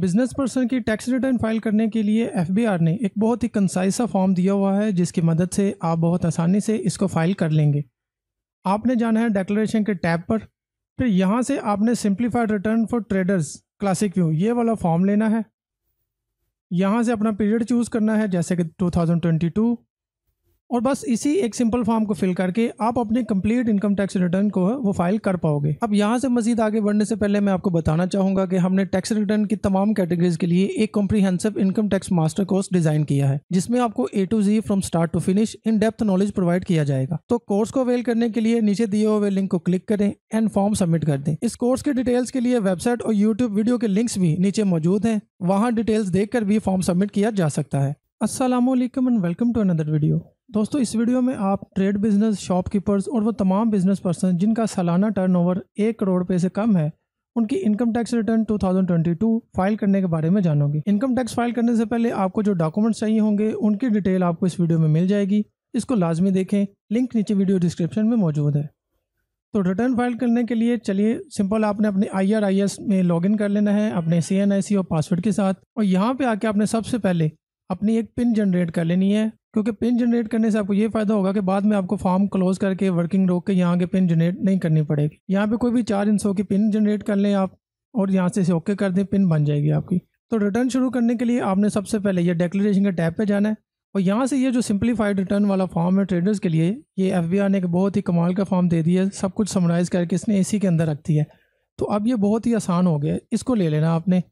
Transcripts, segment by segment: Business person की tax return file करने के लिए FBR ने एक बहुत ही कंसाइज सा फॉर्म दिया हुआ है, जिसकी मदद से आप बहुत आसानी से इसको फाइल कर लेंगे। आपने जाना है डेक्लेरेशन के टैब पर, फिर यहाँ से आपने simplified return for traders classic view ये वाला फॉर्म लेना है। यहाँ से अपना पीरियड चूज़ करना है, जैसे कि 2022, और बस इसी एक सिंपल फॉर्म को फिल करके आप अपने कंप्लीट इनकम टैक्स रिटर्न को वो फाइल कर पाओगे। अब यहाँ से मजीद आगे बढ़ने से पहले मैं आपको बताना चाहूँगा कि हमने टैक्स रिटर्न की तमाम कैटेगरीज के लिए एक comprehensive income tax master course design किया है, जिसमें आपको A to Z from start to finish in depth knowledge provide किया जाएगा। तो कोर्स को अवेल करने के लिए नीचे दिए हुए लिंक को क्लिक करें एंड फॉर्म सबमिट कर दें। इस कोर्स की डिटेल्स के लिए वेबसाइट और YouTube वीडियो के लिंक्स भी नीचे मौजूद हैं, वहाँ डिटेल्स देख कर भी फॉर्म सबमिट किया जा सकता है। अस्सलामुअलैकुम and welcome to another video. दोस्तों, इस वीडियो में आप ट्रेड बिजनेस, शॉपकीपर्स और वो तमाम बिजनेस पर्सन जिनका सालाना टर्नओवर 1 करोड़ रुपए से कम है, उनकी इनकम टैक्स रिटर्न 2022 फाइल करने के बारे में जानोगे। इनकम टैक्स फाइल करने से पहले आपको जो डॉक्यूमेंट्स चाहिए होंगे उनकी डिटेल आपको इस वीडियो में मिल जाएगी। इसको लाजमी देखें, लिंक नीचे वीडियो डिस्क्रिप्शन में मौजूद है। तो रिटर्न फाइल करने के लिए चलिए सिंपल आपने अपने IRIS में लॉगिन कर लेना है अपने CNIC और पासवर्ड के साथ, और यहाँ पर आके आपने सबसे पहले अपनी एक पिन जनरेट कर लेनी है, क्योंकि पिन जनरेट करने से आपको ये फ़ायदा होगा कि बाद में आपको फॉर्म क्लोज करके वर्किंग रोक के यहाँ के पिन जनरेट नहीं करनी पड़ेगी। यहाँ पे कोई भी 4 इंचों की पिन जनरेट कर लें आप, और यहाँ से ओके कर दें, पिन बन जाएगी आपकी। तो रिटर्न शुरू करने के लिए आपने सबसे पहले ये डेक्लेरेशन के टैब पे जाना है, और यहाँ से ये जो सिंप्लीफाइड रिटर्न वाला फॉर्म है ट्रेडर्स के लिए, ये FBR ने एक बहुत ही कमाल का फॉर्म दे दिया है, सब कुछ समराइज़ करके इसने इसी के अंदर रखती है। तो अब ये बहुत ही आसान हो गया है, इसको ले लेना आपने।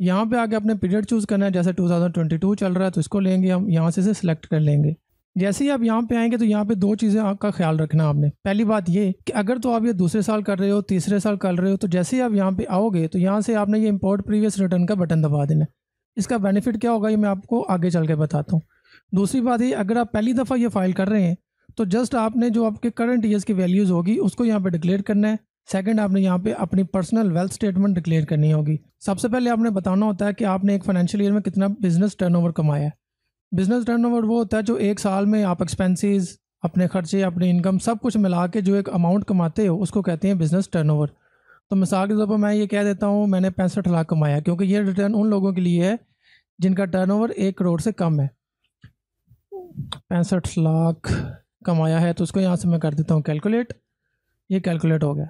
यहाँ पे आके अपने पीरियड चूज़ करना है, जैसे 2022 चल रहा है तो इसको लेंगे हम, यहाँ से सिलेक्ट कर लेंगे। जैसे ही आप यहाँ पे आएंगे तो यहाँ पे 2 चीज़ें आपका ख्याल रखना है आपने। पहली बात ये कि अगर तो आप ये दूसरे साल कर रहे हो, तीसरे साल कर रहे हो, तो जैसे ही आप यहाँ पे आओगे तो यहाँ से आपने ये इम्पोर्ट प्रीवियस रिटर्न का बटन दबा देना। इसका बेनिफिट क्या होगा ये मैं आपको आगे चल के बताता हूँ। दूसरी बात ये, अगर आप पहली दफ़ा ये फाइल कर रहे हैं तो जस्ट आपने जो आपके करंट ईयर्स की वैल्यूज़ होगी उसको यहाँ पर डिक्लेयर करना है। सेकंड, आपने यहाँ पे अपनी पर्सनल वेल्थ स्टेटमेंट डिक्लेयर करनी होगी। सबसे पहले आपने बताना होता है कि आपने एक फाइनेंशियल ईयर में कितना बिजनेस टर्नओवर कमाया है। बिजनेस टर्नओवर वो होता है जो एक साल में आप एक्सपेंसेस, अपने खर्चे, अपनी इनकम सब कुछ मिला के जो एक अमाउंट कमाते हो उसको कहते हैं बिजनेस टर्नओवर। तो मिसाल के तौर पर मैं ये कह देता हूँ मैंने 65 लाख कमाया, क्योंकि ये रिटर्न उन लोगों के लिए है जिनका टर्नओवर 1 करोड़ से कम है। 65 लाख कमाया है, तो उसको यहाँ से मैं कर देता हूँ कैलकुलेट, ये कैलकुलेट हो गया।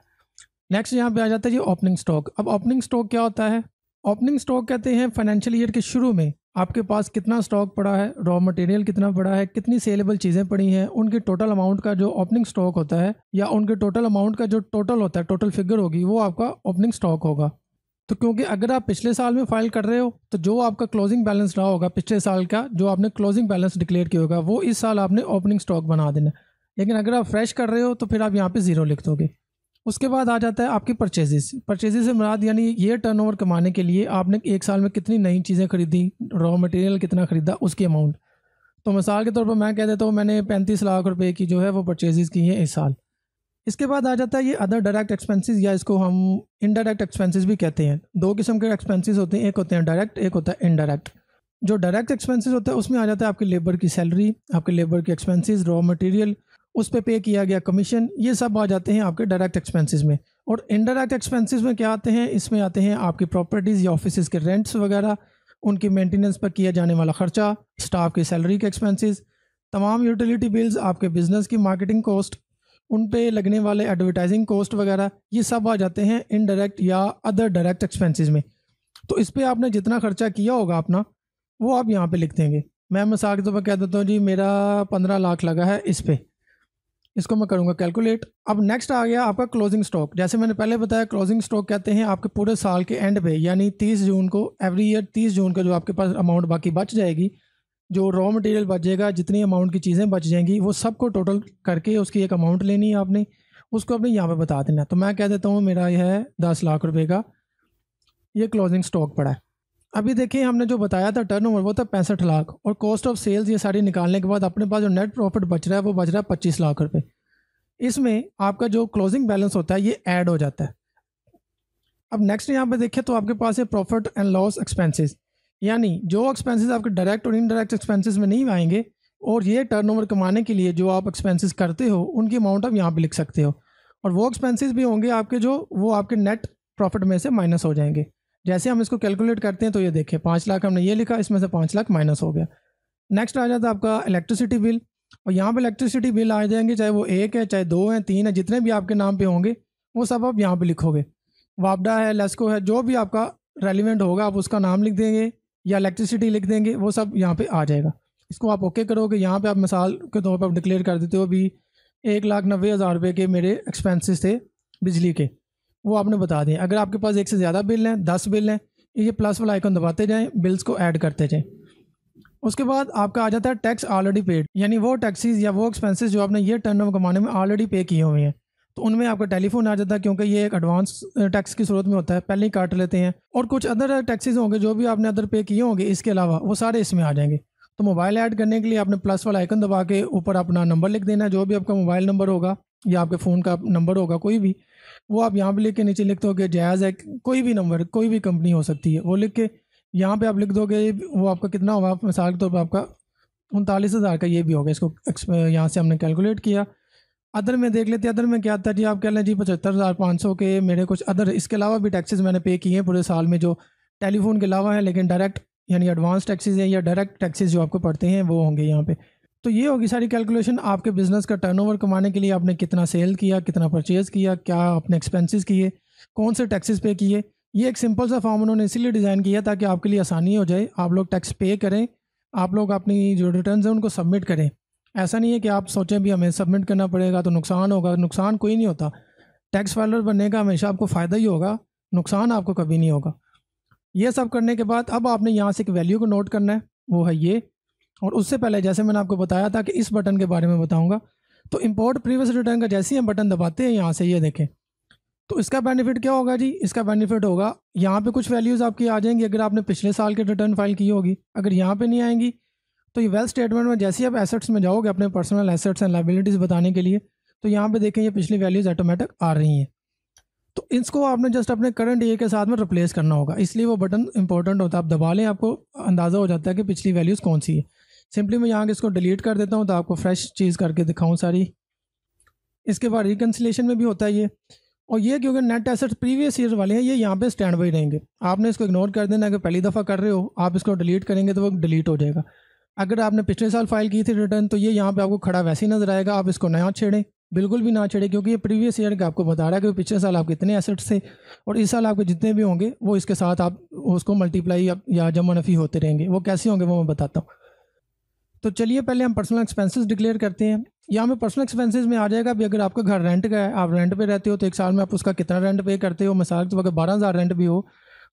नेक्स्ट यहाँ पे आ जाता है जी ओपनिंग स्टॉक। अब ओपनिंग स्टॉक क्या होता है? ओपनिंग स्टॉक कहते हैं फाइनेंशियल ईयर के शुरू में आपके पास कितना स्टॉक पड़ा है, रॉ मटेरियल कितना पड़ा है, कितनी सेलेबल चीज़ें पड़ी हैं, उनके टोटल अमाउंट का जो ओपनिंग स्टॉक होता है, या उनके टोटल अमाउंट का जो टोटल होता है, टोटल फिगर होगी, वो आपका ओपनिंग स्टॉक होगा। तो क्योंकि अगर आप पिछले साल में फाइल कर रहे हो तो जो आपका क्लोजिंग बैलेंस रहा होगा पिछले साल का, जो आपने क्लोजिंग बैलेंस डिक्लेयर किया होगा, वो इस साल आपने ओपनिंग स्टॉक बना देना। लेकिन अगर आप फ्रेश कर रहे हो तो फिर आप यहाँ पर 0 लिख दोगे। उसके बाद आ जाता है आपकी परचेजेस से मुराद यानी ये टर्नओवर कमाने के लिए आपने एक साल में कितनी नई चीज़ें खरीदी, रॉ मटेरियल कितना खरीदा, उसकी अमाउंट। तो मिसाल के तौर पर मैं कह देता हूँ मैंने 35 लाख रुपए की जो है वो परचेजेस की हैं इस साल। इसके बाद आ जाता है ये अदर डायरेक्ट एक्सपेंसेस, या इसको हम इनडायरेक्ट एक्सपेंसेस भी कहते हैं। 2 किस्म के एक्सपेंसेस होते हैं, एक होते हैं डायरेक्ट, एक होता है इनडायरेक्ट। जो डायरेक्ट एक्सपेंसेस होता है उसमें आ जाता है आपकी लेबर की सैलरी, आपके लेबर के एक्सपेंसेस, रॉ मटेरियल, उस पर पे किया गया कमीशन, ये सब आ जाते हैं आपके डायरेक्ट एक्सपेंसेस में। और इनडायरेक्ट एक्सपेंसेस में क्या आते हैं? इसमें आते हैं आपकी प्रॉपर्टीज़ या ऑफिसेज़ के रेंट्स वगैरह, उनकी मेंटेनेंस पर किया जाने वाला खर्चा, स्टाफ की सैलरी के एक्सपेंसेस, तमाम यूटिलिटी बिल्स, आपके बिजनेस की मार्केटिंग कॉस्ट, उन पे लगने वाले एडवर्टाइजिंग कॉस्ट वगैरह, ये सब आ जाते हैं इनडायरेक्ट या अदर डायरेक्ट एक्सपेंसेस में। तो इस पर आपने जितना खर्चा किया होगा अपना वो आप यहाँ पर लिख देंगे। मैं मिसाल के तौर पर कह देता हूँ जी मेरा 15 लाख लगा है इस पर, इसको मैं करूंगा कैलकुलेट। अब नेक्स्ट आ गया आपका क्लोजिंग स्टॉक। जैसे मैंने पहले बताया क्लोजिंग स्टॉक कहते हैं आपके पूरे साल के एंड पे, यानी 30 जून को, एवरी ईयर 30 जून को जो आपके पास अमाउंट बाकी बच जाएगी, जो रॉ मटेरियल बचेगा, जितनी अमाउंट की चीज़ें बच जाएंगी, वो सबको टोटल करके उसकी एक अमाउंट लेनी है आपने, उसको अपने यहाँ पर बता देना। तो मैं कह देता हूँ मेरा यह है 10 लाख रुपये का ये क्लोजिंग स्टॉक पड़ा है। अभी देखिए हमने जो बताया था टर्नओवर वो था 65 लाख, और कॉस्ट ऑफ सेल्स ये सारी निकालने के बाद अपने पास जो नेट प्रॉफिट बच रहा है वो बच रहा है 25 लाख रुपए। इसमें आपका जो क्लोजिंग बैलेंस होता है ये ऐड हो जाता है। अब नेक्स्ट यहाँ पे देखें तो आपके पास है प्रॉफिट एंड लॉस एक्सपेंसेस, यानी जो एक्सपेंसेस आपके डायरेक्ट और इनडायरेक्ट एक्सपेंसेस में नहीं आएंगे, और ये टर्नओवर कमाने के लिए जो आप एक्सपेंसेस करते हो उनकी अमाउंट आप यहाँ पर लिख सकते हो, और वो एक्सपेंसेस भी होंगे आपके जो वो आपके नेट प्रॉफिट में से माइनस हो जाएंगे। जैसे हम इसको कैलकुलेट करते हैं तो ये देखें 5 लाख हमने ये लिखा, इसमें से 5 लाख माइनस हो गया। नेक्स्ट आ जाता है आपका इलेक्ट्रिसिटी बिल, और यहाँ पे इलेक्ट्रिसिटी बिल आ जाएंगे, चाहे वो 1 है, चाहे 2 हैं, 3 है, जितने भी आपके नाम पे होंगे वो सब आप यहाँ पे लिखोगे। वापडा है, लेस्को है, जो भी आपका रेलिवेंट होगा आप उसका नाम लिख देंगे या इलेक्ट्रिसिटी लिख देंगे, वो सब यहाँ पे आ जाएगा। इसको आप ओके करोगे। यहाँ पे आप मिसाल के तौर पर आप डिक्लेयर कर देते हो भी 1,90,000 रुपये के मेरे एक्सपेंसेस थे बिजली के, वो आपने बता दें। अगर आपके पास एक से ज़्यादा बिल हैं, 10 बिल हैं, ये प्लस वाला आइकन दबाते जाएँ, बिल्स को ऐड करते जाएँ। उसके बाद आपका आ जाता है टैक्स ऑलरेडी पेड, यानी वो टैक्सेस या वो एक्सपेंसेस जो आपने ये टर्नओवर कमाने में ऑलरेडी पे किए हुए हैं। तो उनमें आपका टेलीफोन आ जाता है, क्योंकि ये एक एडवांस टैक्स की सूरत में होता है, पहले ही काट लेते हैं। और कुछ अदर टैक्सेस होंगे जो भी आपने अदर पे किए होंगे इसके अलावा, वो सारे इसमें आ जाएंगे। तो मोबाइल ऐड करने के लिए आपने प्लस वाला आइकन दबा के ऊपर अपना नंबर लिख देना, जो भी आपका मोबाइल नंबर होगा या आपके फ़ोन का नंबर होगा कोई भी, वो आप यहाँ पर लिख के नीचे लिख दोगे जायज़ है, कोई भी नंबर, कोई भी कंपनी हो सकती है, वो लिख के यहाँ पे आप लिख दोगे। वो आपका कितना होगा, मिसाल के तौर पर आपका 39,000 का ये भी होगा, इसको यहाँ से हमने कैलकुलेट किया। अदर में देख लेते हैं, अदर में क्या आता है जी, आप कह लें जी 75,500 के मेरे कुछ अदर, इसके अलावा भी टैक्सेस मैंने पे किए हैं पूरे साल में, जो टेलीफोन के अलावा है, लेकिन डायरेक्ट यानी एडवांस टैक्सेस है या डायरेक्ट टैक्सेस जो आपको पड़ते हैं वो होंगे यहाँ पे। तो ये होगी सारी कैलकुलेशन आपके बिज़नेस का टर्नओवर कमाने के लिए, आपने कितना सेल किया, कितना परचेज़ किया, क्या आपने एक्सपेंसेस किए, कौन से टैक्सेस पे किए। ये एक सिंपल सा फॉर्म उन्होंने इसीलिए डिज़ाइन किया ताकि आपके लिए आसानी हो जाए, आप लोग टैक्स पे करें, आप लोग अपनी जो रिटर्न्स हैं उनको सबमिट करें। ऐसा नहीं है कि आप सोचें भी हमें सबमिट करना पड़ेगा तो नुकसान होगा, नुकसान कोई नहीं होता। टैक्स फाइलर बनने का हमेशा आपको फ़ायदा ही होगा, नुकसान आपको कभी नहीं होगा। ये सब करने के बाद अब आपने यहाँ से एक वैल्यू को नोट करना है, वो है ये। और उससे पहले जैसे मैंने आपको बताया था कि इस बटन के बारे में बताऊँगा, तो इम्पोर्ट प्रीवियस रिटर्न का जैसे ही हम बटन दबाते हैं यहाँ से, ये देखें, तो इसका बेनिफिट क्या होगा जी, इसका बेनिफिट होगा यहाँ पे कुछ वैल्यूज़ आपकी आ जाएंगी अगर आपने पिछले साल के रिटर्न फाइल की होगी। अगर यहाँ पे नहीं आएंगी तो ये वेल्थ स्टेटमेंट में जैसे ही आप एसेट्स में जाओगे, अपने पर्सनल एसेट्स एंड लाइबिलिटीज़ बताने के लिए, तो यहाँ पे देखें ये पिछली वैल्यूज़ ऑटोमेटिक आ रही हैं। तो इसको आपने जस्ट अपने करंट ईयर के साथ में रिप्लेस करना होगा, इसलिए वो बटन इंपॉर्टेंट होता है। आप दबा लें, आपको अंदाज़ा हो जाता है कि पिछली वैल्यूज़ कौन सी है। सिंपली मैं यहाँ के इसको डिलीट कर देता हूँ तो आपको फ्रेश चीज़ करके दिखाऊँ सारी। इसके बाद रिकन्सिलेशन में भी होता है ये, और ये क्योंकि नेट एसेट्स प्रीवियस ईयर वाले हैं, ये यहाँ पे स्टैंड बाई रहेंगे। आपने इसको इग्नोर कर देना, अगर पहली दफ़ा कर रहे हो आप इसको डिलीट करेंगे तो वो डिलीट हो जाएगा। अगर आपने पिछले साल फाइल की थी रिटर्न तो ये यहाँ पे आपको खड़ा वैसे ही नजर आएगा। आप इसको नया छेड़ें, बिल्कुल भी ना छेड़ें, क्योंकि ये प्रीवियस ईयर का आपको बता रहा है कि पिछले साल आपके इतने एसेट्स थे और इस साल आपके जितने भी होंगे वो इसके साथ आप उसको मल्टीप्लाई या जमा नफी होते रहेंगे। वो कैसे होंगे वो मैं बताता हूँ। तो चलिए पहले हम पर्सनल एक्सपेंसेस डिक्लेयर करते हैं। यहाँ में पर्सनल एक्सपेंसेस में आ जाएगा भी, अगर आपका घर रेंट का है, आप रेंट पे रहते हो तो एक साल में आप उसका कितना रेंट पे करते हो। मिसाल के अगर 12,000 रेंट भी हो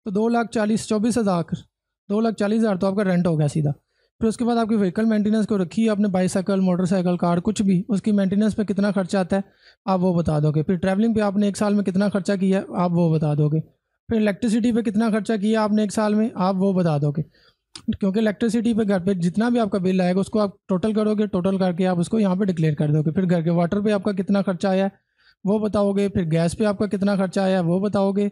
तो 2,40,000 तो आपका रेंट हो गया सीधा। फिर उसके बाद आपकी व्हीकल मेंटेनेंस को रखी है आपने, बाईसाइकिल, मोटरसाइकिल, कार, कुछ भी, उसकी मेंटेनेंस पे कितना खर्चा आता है आप वो बता दोगे। फिर ट्रैवलिंग पे आपने एक साल में कितना खर्चा किया आप वो बता दोगे। फिर इलेक्ट्रिसिटी पे कितना खर्चा किया आपने एक साल में आप वो बता दोगे, क्योंकि इलेक्ट्रिसिटी पे घर पे जितना भी आपका बिल आएगा उसको आप टोटल करोगे, टोटल करके आप उसको यहाँ पे डिक्लेयर कर दोगे। फिर घर के वाटर पे आपका कितना खर्चा आया वो बताओगे। फिर गैस पे आपका कितना खर्चा आया वो बताओगे।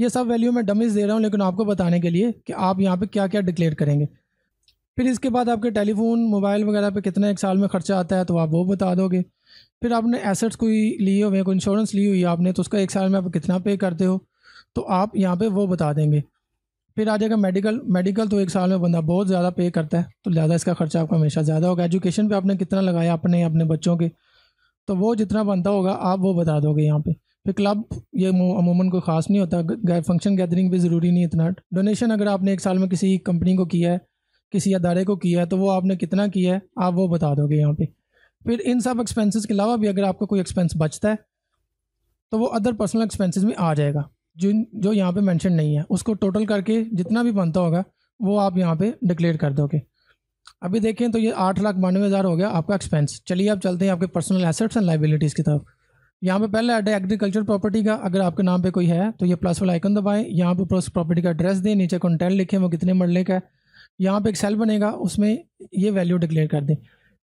ये सब वैल्यू मैं डमीज दे रहा हूँ लेकिन आपको बताने के लिए कि आप यहाँ पे क्या क्या डिक्लेयर करेंगे। फिर इसके बाद आपके टेलीफोन, मोबाइल वगैरह पर कितना एक साल में खर्चा आता है तो आप वो बता दोगे। फिर आपने एसेट्स कोई लिए हुए, कोई इंश्योरेंस ली हुई आपने, तो उसका एक साल में आप कितना पे करते हो तो आप यहाँ पर वो बता देंगे। फिर आ जाएगा मेडिकल तो एक साल में बंदा बहुत ज़्यादा पे करता है तो ज़्यादा इसका खर्चा आपका हमेशा ज़्यादा होगा। एजुकेशन पे आपने कितना लगाया अपने अपने बच्चों के, तो वो जितना बनता होगा आप वो बता दोगे यहाँ पे। फिर क्लब, ये अमूमन कोई ख़ास नहीं होता, फंक्शन गैदरिंग भी ज़रूरी नहीं इतना। डोनेशन अगर आपने एक साल में किसी कंपनी को किया है, किसी अदारे को किया है, तो वो आपने कितना किया है आप वो बता दोगे यहाँ पर। फिर इन सब एक्सपेंसेस के अलावा भी अगर आपका कोई एक्सपेंस बचता है तो वो अदर पर्सनल एक्सपेंसेस में आ जाएगा, जो यहाँ पे मेंशन नहीं है, उसको टोटल करके जितना भी बनता होगा वो आप यहाँ पे डिक्लेयर कर दोगे। अभी देखें तो ये 8,92,000 हो गया आपका एक्सपेंस। चलिए आप चलते हैं आपके पर्सनल एसेट्स एंड लाइबिलिटीज़ की तरफ। यहाँ पे पहले ऐड है एग्रीकल्चर प्रॉपर्टी का, अगर आपके नाम पे कोई है तो ये प्लस वाला आइकन दबाएं, यहाँ पर उस प्रॉपर्टी का एड्रेस दें, नीचे कंटेंट लिखें वो कितने मरले का है, यहाँ पर एक सेल बनेगा उसमें ये वैल्यू डिक्लेयर कर दें।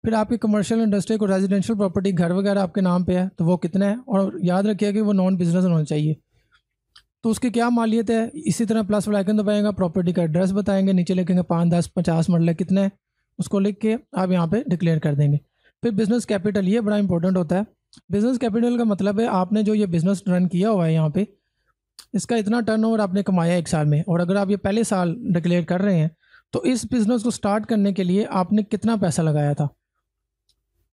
फिर आपकी कमर्शियल, इंडस्ट्री को रेजिडेंशियल प्रॉपर्टी, घर वगैरह आपके नाम पर है तो वो कितना है, और याद रखिए कि वो नॉन बिजनेस होना चाहिए तो उसकी क्या मालियत है। इसी तरह प्लस वाला आइकन दबाएंगे, प्रॉपर्टी का एड्रेस बताएंगे, नीचे लिखेंगे 5, 10, 50 मरला कितने है उसको लिख के आप यहाँ पे डिक्लेयर कर देंगे। फिर बिज़नेस कैपिटल, ये बड़ा इंपॉर्टेंट होता है। बिज़नेस कैपिटल का मतलब है आपने जो ये बिज़नेस रन किया हुआ है यहाँ पे, इसका इतना टर्नओवर आपने कमाया एक साल में, और अगर आप ये पहले साल डिक्लेयर कर रहे हैं तो इस बिज़नेस को स्टार्ट करने के लिए आपने कितना पैसा लगाया था,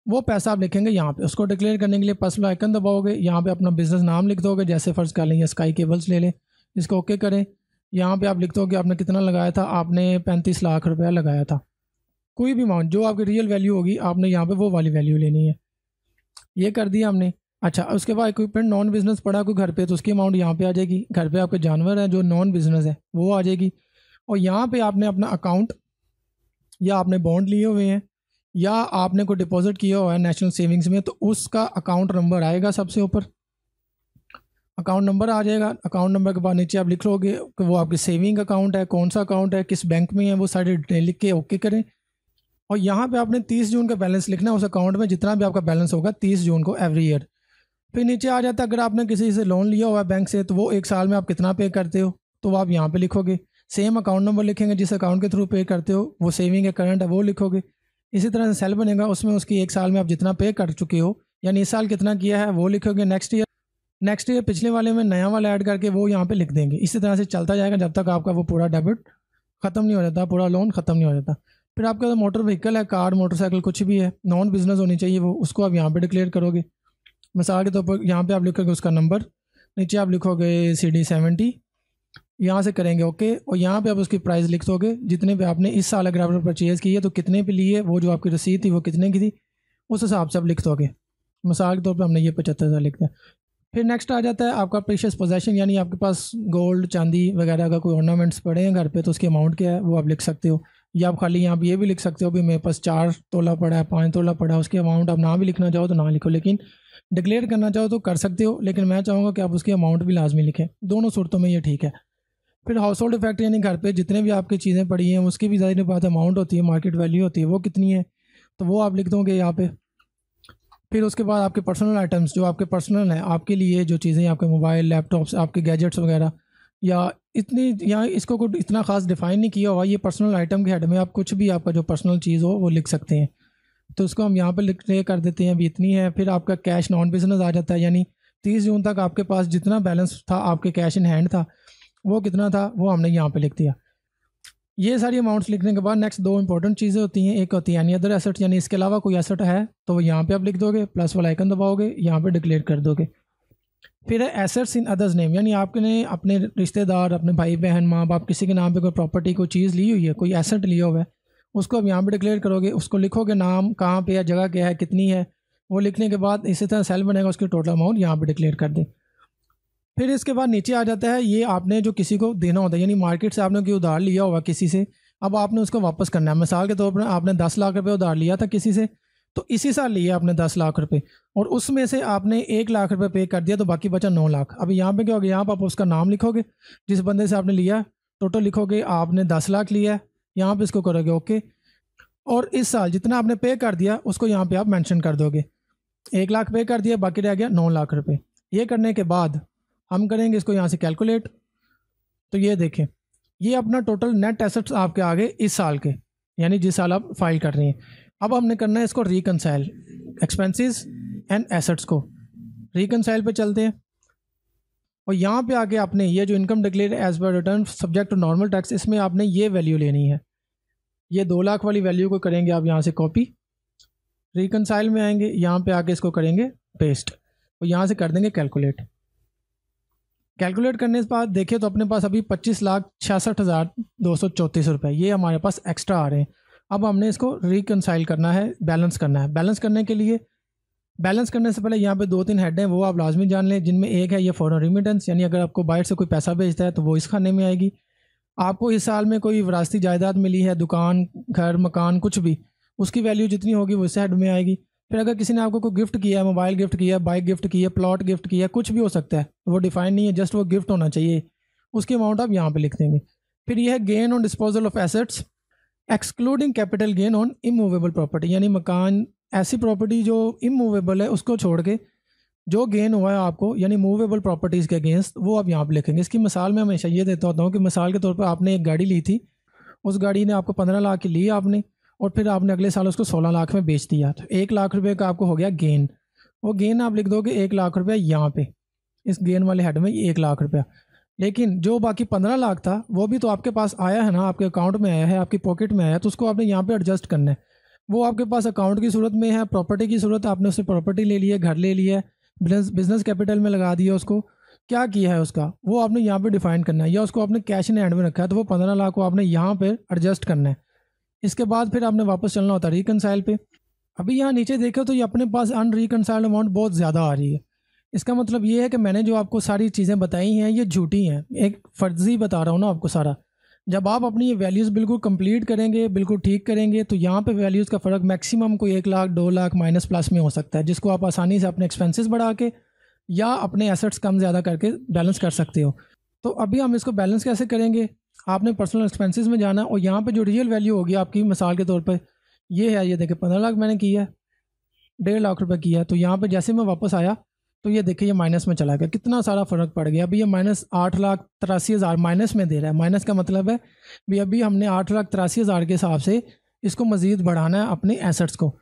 वो पैसा आप लिखेंगे यहाँ पे। उसको डिक्लेयर करने के लिए प्लस वाला आइकन दबाओगे, यहाँ पे अपना बिज़नेस नाम लिख दोगे, जैसे फ़र्ज़ कर लेंगे स्काई केबल्स ले लें, इसको ओके करें। यहाँ पे आप लिख दोगे आपने कितना लगाया था, आपने 35 लाख रुपया लगाया था। कोई भी अमाउंट जो आपकी रियल वैल्यू होगी आपने यहाँ पर वो वाली वैल्यू लेनी है। ये कर दिया हमने। अच्छा, उसके बाद इक्विपमेंट नॉन बिज़नेस पड़ा कोई घर पे, तो उसकी अमाउंट यहाँ पे आ जाएगी। घर पे आपके जानवर हैं जो नॉन बिज़नेस है वो आ जाएगी। और यहाँ पे आपने अपना अकाउंट, या आपने बॉन्ड लिए हुए हैं या आपने कोई डिपॉजिट किया हुआ है नेशनल सेविंग्स में, तो उसका अकाउंट नंबर आएगा सबसे ऊपर, अकाउंट नंबर आ जाएगा। अकाउंट नंबर के बाद नीचे आप लिख लोगे कि वो आपकी सेविंग अकाउंट है, कौन सा अकाउंट है, किस बैंक में है, वो सारी डिटेल लिख के ओके करें। और यहाँ पे आपने 30 जून का बैलेंस लिखना है उस अकाउंट में, जितना भी आपका बैलेंस होगा 30 जून को एवरी ईयर। फिर नीचे आ जाता है अगर आपने किसी से लोन लिया हुआ है बैंक से, तो वो एक साल में आप कितना पे करते हो, तो वो आप यहाँ पे लिखोगे। सेम अकाउंट नंबर लिखेंगे जिस अकाउंट के थ्रू पे करते हो, वो सेविंग है करंट है वो लिखोगे। इसी तरह से सेल बनेगा, उसमें उसकी एक साल में आप जितना पे कर चुके हो, यानी इस साल कितना किया है वो लिखोगे। नेक्स्ट ईयर पिछले वाले में नया वाला ऐड करके वो यहाँ पर लिख देंगे। इसी तरह से चलता जाएगा जब तक आपका वो पूरा डेबिट ख़त्म नहीं हो जाता, पूरा लोन ख़त्म नहीं हो जाता। फिर आपका जो मोटर व्हीकल है, कार मोटरसाइकिल कुछ भी है नॉन बिज़नेस होनी चाहिए वो, उसको आप यहाँ पे डिक्लेयर करोगे। मिसाल के तौर पर यहाँ पे आप लिखोगे उसका नंबर, नीचे आप लिखोगे CD 70, यहाँ से करेंगे ओके। और यहाँ पे आप उसकी प्राइस लिख दोगे जितने पे आपने इस साल अगर आपने परचेज़ की है तो कितने पे लिए, वो जो आपकी रसीद थी वो कितने की थी उस हिसाब से आप लिख दोगे। मिसाल के तौर पर हमने ये 75,000 लिख दिया। फिर नेक्स्ट आ जाता है आपका प्रीशियस पोजेसन, यानी आपके पास गोल्ड चांदी वगैरह अगर कोई ऑर्नामेंट्स पड़े हैं घर पर तो उसकी अमाउंट क्या है वो आप लिख सकते हो। या आप खाली यहाँ पे ये भी लिख सकते हो कि मेरे पास 4 तोला पड़ा है, 5 तोला पड़ा है, उसकी अमाउंट आप ना भी लिखना चाहो तो ना लिखो, लेकिन डिक्लेयर करना चाहो तो कर सकते हो। लेकिन मैं चाहूँगा कि आप उसकी अमाउंट भी लाजमी लिखें, दोनों सूरतों में ये ठीक है। फिर हाउस होल्ड इफेक्ट, यानी घर पे जितने भी आपकी चीज़ें पड़ी हैं उसकी भी ज़ाहिर बात अमाउंट होती है, मार्केट वैल्यू होती है, वो कितनी है तो वो आप लिख दोगे यहाँ पर। फिर उसके बाद आपके पर्सनल आइटम्स जो आपके पर्सनल हैं, आपके लिए जो चीज़ें आपके मोबाइल लैपटॉप्स आपके गैजेट्स वगैरह, या इतनी यहाँ इसको कुछ इतना ख़ास डिफ़ाइन नहीं किया हुआ, ये पर्सनल आइटम के हेड में आप कुछ भी आपका जो पर्सनल चीज़ हो वो लिख सकते हैं। तो उसको हम यहाँ पर लिख कर देते हैं अभी इतनी है। फिर आपका कैश नॉन बिज़नेस आ जाता है, यानी 30 जून तक आपके पास जितना बैलेंस था आपके कैश इन हैंड था वो कितना था वो हमने यहाँ पर लिख दिया। ये सारी अमाउंट्स लिखने के बाद नेक्स्ट दो इंपॉर्टेंट चीज़ें होती हैं। एक होती है एनी अदर एसेट्स, यानी इसके अलावा कोई एसेट है तो वो यहाँ पर आप लिख दोगे, प्लस वाला आइकन दबाओगे, यहाँ पर डिक्लेयर कर दोगे। फिर है एसेट्स इन अदर्स नेम, यानी आपने अपने रिश्तेदार अपने भाई बहन माँ बाप किसी के नाम पे कोई प्रॉपर्टी कोई चीज़ ली हुई है, कोई एसेट लिया हुआ है, उसको अब यहाँ पे डिक्लेयर करोगे। उसको लिखोगे नाम कहाँ पे है, जगह क्या है, कितनी है, वो लिखने के बाद इसी तरह सेल बनेगा, उसकी टोटल अमाउंट यहाँ पर डिक्लेयर कर दें। फिर इसके बाद नीचे आ जाता है ये आपने जो किसी को देना होता है, यानी मार्केट से आपने कोई उधार लिया हुआ किसी से, अब आपने उसको वापस करना है। मिसाल के तौर पर आपने 10 लाख रुपये उधार लिया था किसी से, तो इसी साल लिए आपने 10 लाख रुपए और उसमें से आपने 1 लाख रुपए पे कर दिया, तो बाकी बचा 9 लाख। अब यहाँ पे क्या होगा, यहाँ पर आप उसका नाम लिखोगे जिस बंदे से आपने लिया, टोटल लिखोगे आपने 10 लाख लिया है, यहाँ पे इसको करोगे ओके। और इस साल जितना आपने पे कर दिया उसको यहाँ पे आप मेंशन कर दोगे, 1 लाख पे कर दिया बाकी रह गया 9 लाख रुपये। ये करने के बाद हम करेंगे इसको यहाँ से कैलकुलेट, तो ये देखें ये अपना टोटल नेट एसेट्स आपके आ गए इस साल के, यानी जिस साल आप फाइल कर रही हैं। अब हमने करना है इसको रिकनसाइल एक्सपेंसेस एंड एसेट्स को, रिकनसाइल पे चलते हैं। और यहाँ पे आके आपने ये जो income declare as per return subject to normal tax, इसमें आपने ये वैल्यू लेनी है, ये 2 लाख वाली वैल्यू को करेंगे आप यहाँ से कॉपी, रिकनसाइल में आएंगे, यहाँ पे आके इसको करेंगे पेस्ट और यहाँ से कर देंगे कैलकुलेट। कैलकुलेट करने के बाद देखिए तो अपने पास अभी 25,66,234 रुपये ये हमारे पास एक्स्ट्रा आ रहे हैं। अब हमने इसको रिकनसाइल करना है, बैलेंस करना है। बैलेंस करने के लिए, बैलेंस करने से पहले यहाँ पे 2-3 हेड हैं वो आप लाजमी जान लें, जिनमें एक है ये फॉरेन रिमिटेंस, यानी अगर आपको बाहर से कोई पैसा भेजता है तो वो इस खाने में आएगी। आपको इस साल में कोई विरासती जायदाद मिली है, दुकान घर मकान कुछ भी, उसकी वैल्यू जितनी होगी वो इस हेड में आएगी। फिर अगर किसी ने आपको कोई गिफ्ट किया है, मोबाइल गिफ्ट किया है, बाइक गिफ्ट किया है, प्लॉट गिफ्ट किया है, कुछ भी हो सकता है, वो डिफाइन नहीं है, जस्ट वो गिफ्ट होना चाहिए, उसकी अमाउंट आप यहाँ पर लिख देंगे। फिर यह है gain on disposal of assets excluding capital gain on immovable property, यानी मकान ऐसी प्रॉपर्टी जो इमूवेबल है उसको छोड़ के जो गेन हुआ है आपको, यानी मूवेबल प्रॉपर्टीज़ के अगेंस्ट, वो आप यहाँ पे लिखेंगे। इसकी मिसाल मैं हमेशा ये देता होता हूँ कि मिसाल के तौर पर आपने एक गाड़ी ली थी, उस गाड़ी ने आपको 15 लाख की ली आपने, और फिर आपने अगले साल उसको 16 लाख में बेच दिया, तो 1 लाख रुपये का आपको हो गया गेन। वो गेन आप लिख दोगे 1 लाख रुपया यहाँ पर, इस गेन वाले हेड में 1 लाख रुपया। लेकिन जो बाकी 15 लाख था वो भी तो आपके पास आया है ना, आपके अकाउंट में आया है, आपकी पॉकेट में आया है, तो उसको आपने यहाँ पे एडजस्ट करना है। वो आपके पास अकाउंट की सूरत में है, प्रॉपर्टी की सूरत, आपने उससे प्रॉपर्टी ले ली है, घर ले लिया है, बिजनेस कैपिटल में लगा दिया, उसको क्या किया है उसका वो आपने यहाँ पे डिफाइन करना है, या उसको आपने कैश इन हैंड में रखा है तो वो 15 लाख को आपने यहाँ पे एडजस्ट करना है। इसके बाद फिर आपने वापस चलना होता है रिकनसाइल पे। अभी यहाँ नीचे देखो तो ये अपने पास अनरिकनसाइल्ड अमाउंट बहुत ज़्यादा आ रही है। इसका मतलब ये है कि मैंने जो आपको सारी चीज़ें बताई हैं ये झूठी हैं, एक फर्जी बता रहा हूँ ना आपको सारा। जब आप अपनी ये वैल्यूज़ बिल्कुल कंप्लीट करेंगे, बिल्कुल ठीक करेंगे, तो यहाँ पे वैल्यूज़ का फ़र्क मैक्सिमम कोई 1 लाख 2 लाख माइनस प्लस में हो सकता है, जिसको आप आसानी से अपने एक्सपेंसेस बढ़ा के या अपने एसेट्स कम ज़्यादा करके बैलेंस कर सकते हो। तो अभी हम इसको बैलेंस कैसे करेंगे? आपने पर्सनल एक्सपेंसेस में जाना और यहाँ पर जो रियल वैल्यू होगी आपकी, मिसाल के तौर पर ये है, ये देखें 15 लाख मैंने किया है, 1.5 लाख रुपये किया है, तो यहाँ पर जैसे मैं वापस आया तो ये देखिए ये माइनस में चला गया, कितना सारा फ़र्क पड़ गया। अभी ये -8,83,000 माइनस में दे रहा है। माइनस का मतलब है भी अभी हमने 8,83,000 के हिसाब से इसको मज़ीद बढ़ाना है अपने एसेट्स को।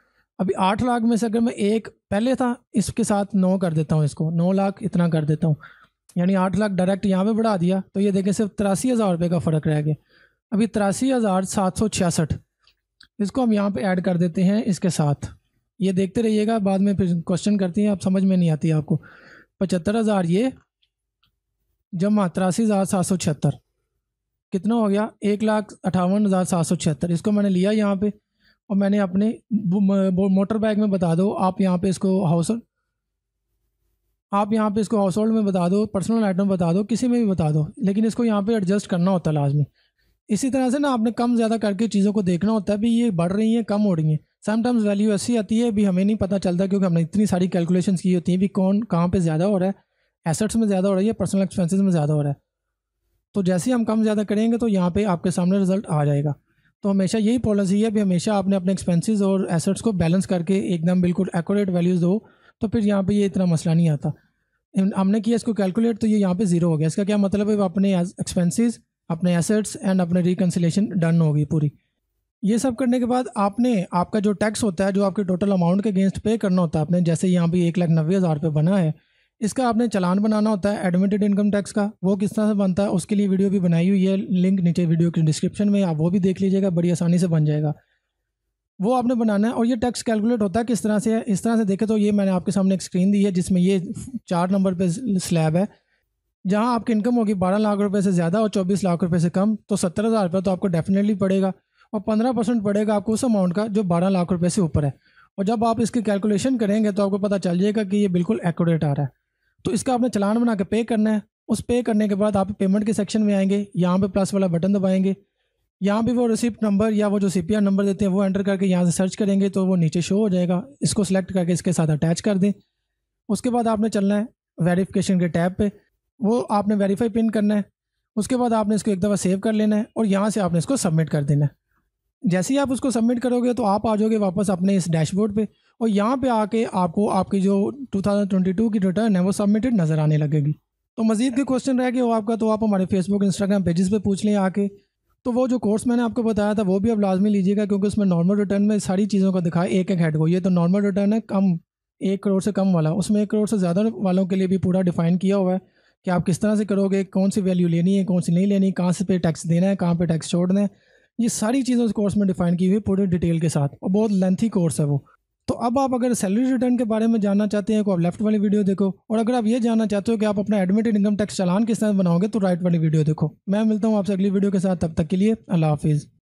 अभी 8 लाख में से अगर मैं 1 पहले था इसके साथ 9 कर देता हूँ, इसको 9 लाख इतना कर देता हूँ, यानी 8 लाख डायरेक्ट यहाँ पर बढ़ा दिया, तो ये देखें सिर्फ 83,000 रुपये का फ़र्क रह गया। अभी 83,766 इसको हम यहाँ पर ऐड कर देते हैं इसके साथ। ये देखते रहिएगा, बाद में फिर क्वेश्चन करती हैं आप, समझ में नहीं आती है आपको। 75,000 ये जमा 83,776 कितना हो गया? 1,58,776। इसको मैंने लिया यहाँ पे और मैंने अपने मोटर बाइक में बता दो आप यहाँ पे इसको हाउस होल्ड में बता दो, पर्सनल आइटम बता दो, किसी में भी बता दो, लेकिन इसको यहाँ पे एडजस्ट करना होता है लाजमी। इसी तरह से ना आपने कम ज़्यादा करके चीज़ों को देखना होता है, भी ये बढ़ रही हैं कम हो रही हैं। समटाइम्स वैल्यू ऐसी आती है भी हमें नहीं पता चलता, क्योंकि हमने इतनी सारी कैलकुलेशंस की होती हैं भी कौन कहाँ पे ज़्यादा हो रहा है, एसेट्स में ज़्यादा हो रही है, पर्सनल एक्सपेंसेस में ज़्यादा हो रहा है। तो जैसे ही हम कम ज़्यादा करेंगे तो यहाँ पे आपके सामने रिजल्ट आ जाएगा। तो हमेशा यही पॉलिसी है भी हमेशा आपने अपने एक्सपेंसेस और एसेट्स को बैलेंस करके एकदम बिल्कुल एक्यूरेट वैल्यूज़ दो, तो फिर यहाँ पर ये इतना मसला नहीं आता। हमने किया इसको कैलकुलेट तो ये यहाँ पर ज़ीरो हो गया। इसका क्या मतलब है? अपने एक्सपेंसेस, अपने एसेट्स एंड अपने रिकन्सिलेशन डन होगी पूरी। ये सब करने के बाद आपने आपका जो टैक्स होता है, जो आपके टोटल अमाउंट के अगेंस्ट पे करना होता है, आपने जैसे यहाँ भी 1,90,000 रुपये बना है, इसका आपने चालान बनाना होता है एडमिटेड इनकम टैक्स का। वो किस तरह से बनता है उसके लिए वीडियो भी बनाई हुई है, लिंक नीचे वीडियो के डिस्क्रिप्शन में, आप वो भी देख लीजिएगा, बड़ी आसानी से बन जाएगा। वो आपने बनाना है और ये टैक्स कैलकुलेट होता है किस तरह से है। इस तरह से देखें तो ये मैंने आपके सामने एक स्क्रीन दी है जिसमें ये 4 नंबर पर स्लैब है, जहाँ आपकी इनकम होगी 12 लाख रुपये से ज़्यादा और 24 लाख रुपये से कम, तो 70,000 रुपये तो आपको डेफिनेटली पड़ेगा और 15% पड़ेगा आपको उस अमाउंट का जो 12 लाख रुपए से ऊपर है। और जब आप इसकी कैलकुलेशन करेंगे तो आपको पता चल जाएगा कि ये बिल्कुल एक्यूरेट आ रहा है। तो इसका आपने चालान बना के पे करना है। उस पे करने के बाद आप पेमेंट के सेक्शन में आएंगे, यहाँ पे प्लस वाला बटन दबाएंगे, यहाँ पे वो रिसिप्ट नंबर या वो जो CPR नंबर देते हैं वो एंटर करके यहाँ से सर्च करेंगे तो वो नीचे शो हो जाएगा। इसको सिलेक्ट करके इसके साथ अटैच कर दें। उसके बाद आपने चलना है वेरीफिकेशन के टैब पर, वो आपने वेरीफाई पिन करना है। उसके बाद आपने इसको एक दफ़ा सेव कर लेना है और यहाँ से आपने इसको सबमिट कर देना है। जैसे ही आप उसको सबमिट करोगे तो आप आ जाओगे वापस अपने इस डैशबोर्ड पे और यहाँ पे आके आपको आपकी जो 2022 की रिटर्न है वो सबमिटेड नज़र आने लगेगी। तो मज़ीद के क्वेश्चन रह गए हो आपका तो आप हमारे फेसबुक इंस्टाग्राम पेजेस पे पूछ लें आके। तो वो जो कोर्स मैंने आपको बताया था वो भी आप लाजमी लीजिएगा, क्योंकि उसमें नॉर्मल रिटर्न में सारी चीज़ों का दिखाया एक एक हेड को। ये तो नॉर्मल रिटर्न है कम, 1 करोड़ से कम वाला, उसमें 1 करोड़ से ज़्यादा वालों के लिए भी पूरा डिफाइन किया हुआ है कि आप किस तरह से करोगे, कौन सी वैल्यू लेनी है, कौन सी नहीं लेनी, कहाँ से पे टैक्स देना है, कहाँ पर टैक्स छोड़ना है, ये सारी चीज़ें उस कोर्स में डिफाइन की हुई पूरे डिटेल के साथ और बहुत लेंथी कोर्स है वो। तो अब आप अगर सैलरी रिटर्न के बारे में जानना चाहते हैं तो आप लेफ्ट वाली वीडियो देखो, और अगर आप ये जानना चाहते हो कि आप अपना एडमिटेड इनकम टैक्स चालान किस तरह बनाओगे तो राइट वाली वीडियो देखो। मैं मिलता हूँ आपसे अगली वीडियो के साथ, तब तक के लिए अल्लाह हाफिज़।